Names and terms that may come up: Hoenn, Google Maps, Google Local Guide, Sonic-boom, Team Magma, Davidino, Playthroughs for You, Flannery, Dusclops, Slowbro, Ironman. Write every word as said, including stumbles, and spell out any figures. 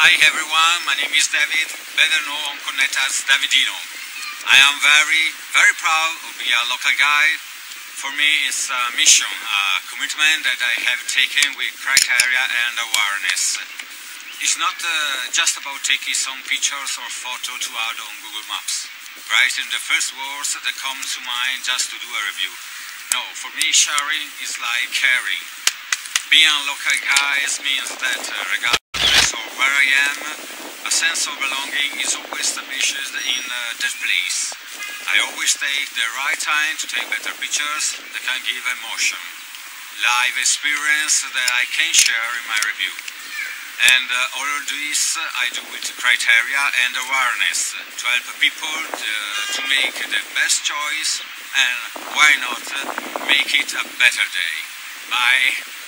Hi everyone, my name is David, better known on Connect as Davidino. I am very, very proud of being a local guide. For me, it's a mission, a commitment that I have taken with criteria and awareness. It's not uh, just about taking some pictures or photos to add on Google Maps, writing the first words that come to mind just to do a review. No, for me sharing is like caring. Being a local guide means that uh, regardless where I am, a sense of belonging is always established in uh, that place. I always take the right time to take better pictures that can give emotion, live experience that I can share in my review. And uh, all of this I do with criteria and awareness to help people uh, to make the best choice and, why not, make it a better day. Bye!